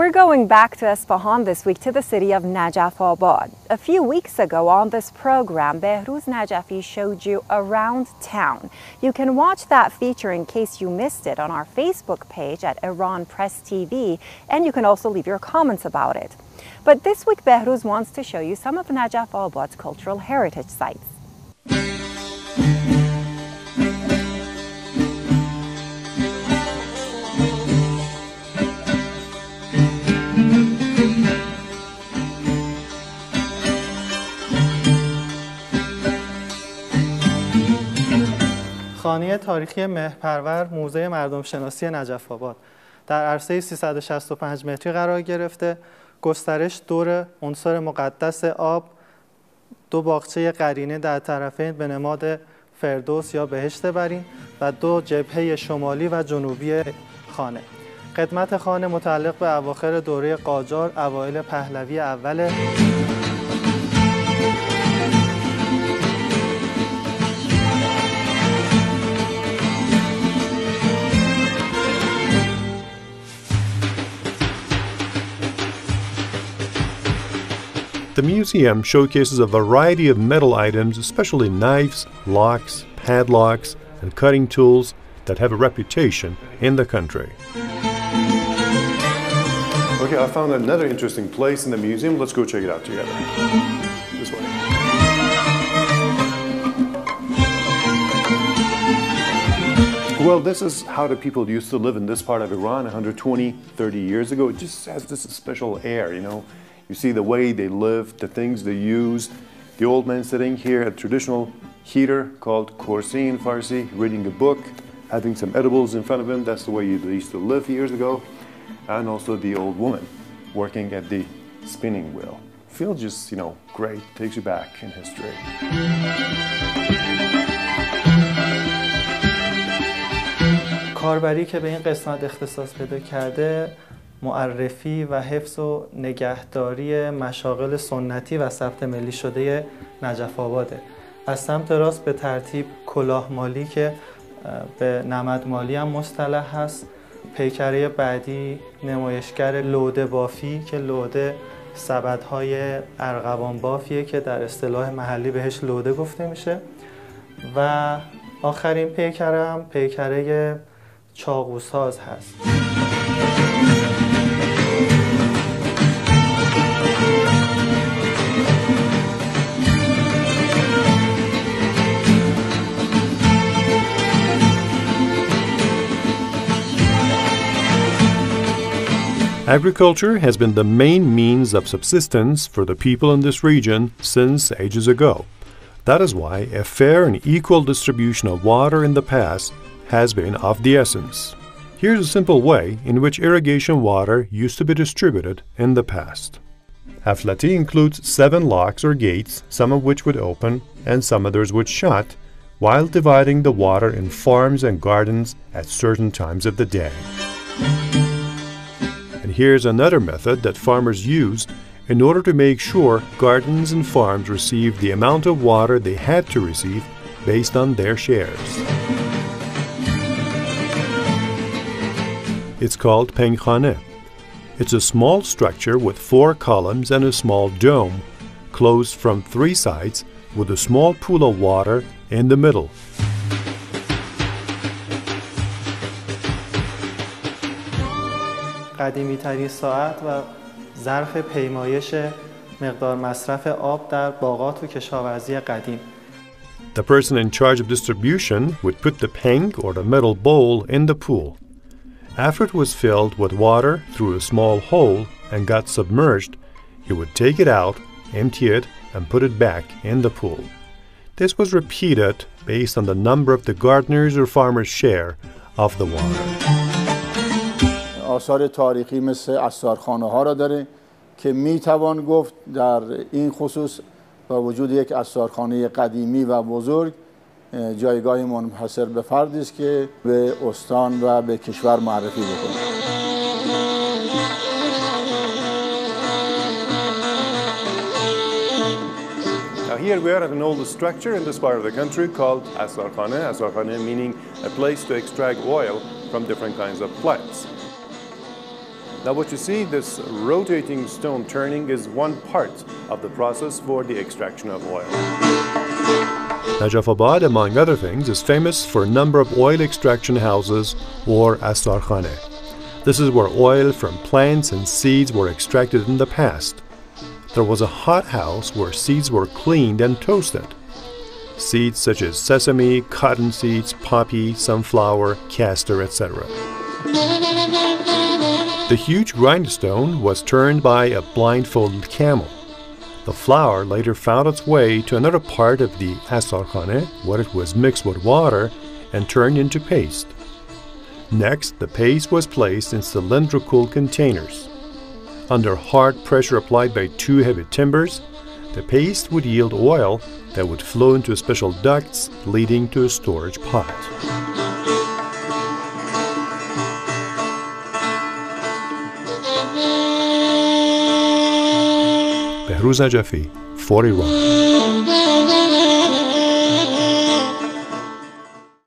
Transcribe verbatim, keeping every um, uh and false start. We're going back to Esfahan this week, to the city of Najafabad. A few weeks ago on this program, Behrouz Najafi showed you Around Town. You can watch that feature in case you missed it on our Facebook page at Iran Press T V, and you can also leave your comments about it. But this week, Behrouz wants to show you some of Najafabad's cultural heritage sites. خانه تاریخی مهرپرور موزه مردم شناسی نجف آباد در عرصه سیصد و شصت و پنج متری قرار گرفته. گسترش دور عنصر مقدس آب، دو باغچه قرینه در طرفین به نماد فردوس یا بهشت برین و دو جبهه شمالی و جنوبی خانه. قدمت خانه متعلق به اواخر دوره قاجار، اوایل پهلوی اول. The museum showcases a variety of metal items, especially knives, locks, padlocks, and cutting tools that have a reputation in the country. Okay, I found another interesting place in the museum. Let's go check it out together. This way. Well, this is how the people used to live in this part of Iran one hundred twenty, thirty years ago. It just has this special air, you know. You see the way they live, the things they use. The old man sitting here at a traditional heater called Korsi in Farsi, reading a book, having some edibles in front of him. That's the way they used to live years ago. And also the old woman working at the spinning wheel. Feels just, you know, great, takes you back in history. کاربری که به این قسمت اختصاص پیدا کرده معرفی و حفظ و نگهداری مشاغل سنتی و ثبت ملی شده نجف آباده. از سمت راست به ترتیب کلاه مالی که به نمد مالی هم مصطلح هست. پیکره بعدی نمایشگر لوده بافی که لوده سبدهای ارغوان بافیه که در اصطلاح محلی بهش لوده گفته میشه. و آخرین پیکره هم پیکره چاقوساز هست. Agriculture has been the main means of subsistence for the people in this region since ages ago. That is why a fair and equal distribution of water in the past has been of the essence. Here's a simple way in which irrigation water used to be distributed in the past. Haflati includes seven locks or gates, some of which would open and some others would shut, while dividing the water in farms and gardens at certain times of the day. And here's another method that farmers used in order to make sure gardens and farms received the amount of water they had to receive based on their shares. It's called Peng-Khaneh. It's a small structure with four columns and a small dome, closed from three sides with a small pool of water in the middle. قدیمی ترین ساعت و ظرف پیمایش مقدار مصرف آب در باغات و کشاورزی قدیم. The person in charge of distribution would put the peng or the metal bowl in the pool. After it was filled with water through a small hole and got submerged, he would take it out, empty it, and put it back in the pool. This was repeated based on the number of the gardener's or farmer's share of the water. آثار تاریخی مثل اسارخانه ها را داره که می توان گفت در این خصوص با وجود یک اسارخانه قدیمی و بزرگ جایگاه منحصر به فردی است که به استان و به کشور معرفی بکنه. Here we are at an old structure in this part of the country called Assar-khaneh. Assar-khaneh meaning a place to extract oil from different kinds of plants. Now what you see, this rotating stone turning, is one part of the process for the extraction of oil. Najafabad, among other things, is famous for a number of oil extraction houses, or Assar-khaneh. This is where oil from plants and seeds were extracted in the past. There was a hot house where seeds were cleaned and toasted. Seeds such as sesame, cotton seeds, poppy, sunflower, castor, et cetera. The huge grindstone was turned by a blindfolded camel. The flour later found its way to another part of the Assar-khaneh, where it was mixed with water and turned into paste. Next, the paste was placed in cylindrical containers. Under hard pressure applied by two heavy timbers, the paste would yield oil that would flow into special ducts leading to a storage pot. Behrouz Najafi for Iran.